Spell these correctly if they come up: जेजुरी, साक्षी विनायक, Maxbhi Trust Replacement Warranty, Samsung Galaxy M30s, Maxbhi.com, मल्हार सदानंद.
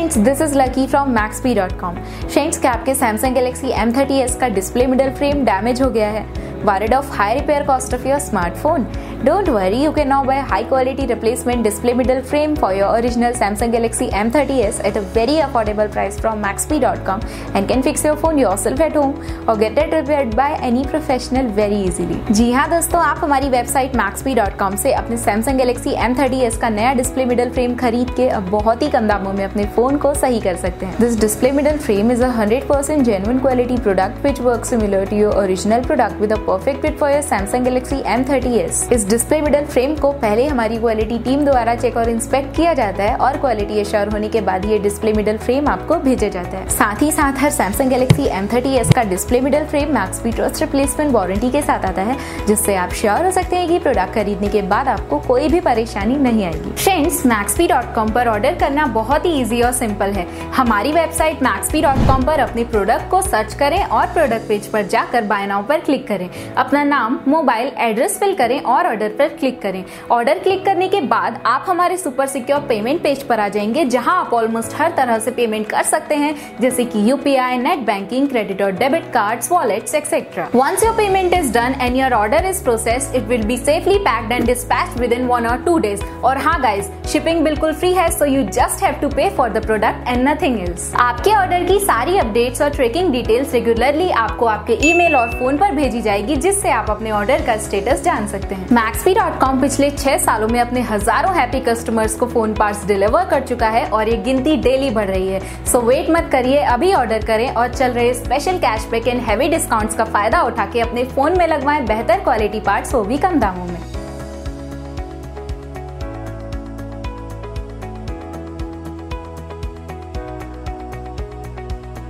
Friends, this is Lucky from Maxbhi.com। Friends, क्या आपके Samsung Galaxy M30s का display middle frame damage हो गया है? Worried of high repair cost of your smartphone? Don't worry, you can now buy high quality replacement display middle frame for your original Samsung Galaxy M30s at a very affordable price from Maxbhi.com and can fix your phone yourself at home or get it repaired by any professional very easily। जी हाँ दोस्तों, आप हमारी website Maxbhi.com से अपने Samsung Galaxy M30s का नया display middle frame खरीद के अब बहुत ही कम दामों में अपने फोन को सही कर सकते हैं। This display middle frame is a 100% genuine quality product which works similar to your original product with a perfect fit for your Samsung Galaxy M30s। इस डिस्प्ले मिडल फ्रेम को पहले हमारी क्वालिटी टीम द्वारा चेक और inspect किया जाता है और क्वालिटी एश्योर होने के बाद ये डिस्प्ले मिडल फ्रेम आपको भेजा जाता है। साथ ही साथ हर Samsung Galaxy M30s का display middle frame Maxbhi Trust Replacement Warranty के साथ आता है, जिससे आप श्योर हो सकते हैं कि प्रोडक्ट खरीदने के बाद आपको कोई भी परेशानी नहीं आएगी। फ्रेंड्स, Maxbhi.com पर ऑर्डर करना बहुत ही ईजी और सिंपल है। हमारी वेबसाइट Maxbhi.com पर अपने प्रोडक्ट को सर्च करें और प्रोडक्ट पेज पर जाकर बाय नाउ पर क्लिक करें। अपना नाम, मोबाइल, एड्रेस फिल करें और ऑर्डर पर क्लिक करें। ऑर्डर क्लिक करने के बाद आप हमारे सुपर सिक्योर पेमेंट पेज पर आ जाएंगे, जहां आप ऑलमोस्ट हर तरह से पेमेंट कर सकते हैं, जैसे कि यूपीआई, नेट बैंकिंग, क्रेडिट और debit cards, wallets etcetera. Once your payment is done and your order is processed, it will be safely packed and dispatched within 1 or 2 days। और हाँ गाइज, शिपिंग बिल्कुल free है, so you just have to pay for the product and nothing else. आपके order की सारी updates और tracking details regularly आपको आपके ईमेल और फोन पर भेजी जाएगी, जिससे आप अपने ऑर्डर का स्टेटस जान सकते हैं। Maxbhi.com पिछले 6 सालों में अपने हजारों हैप्पी कस्टमर्स को फोन पार्ट्स डिलीवर कर चुका है और ये गिनती डेली बढ़ रही है। सो वेट मत करिए, अभी ऑर्डर करें और चल रहे special cashback and heavy discounts का फायदा उठा के अपने फोन में लगवाएं बेहतर क्वालिटी पार्ट्स, वो भी कम दामों में।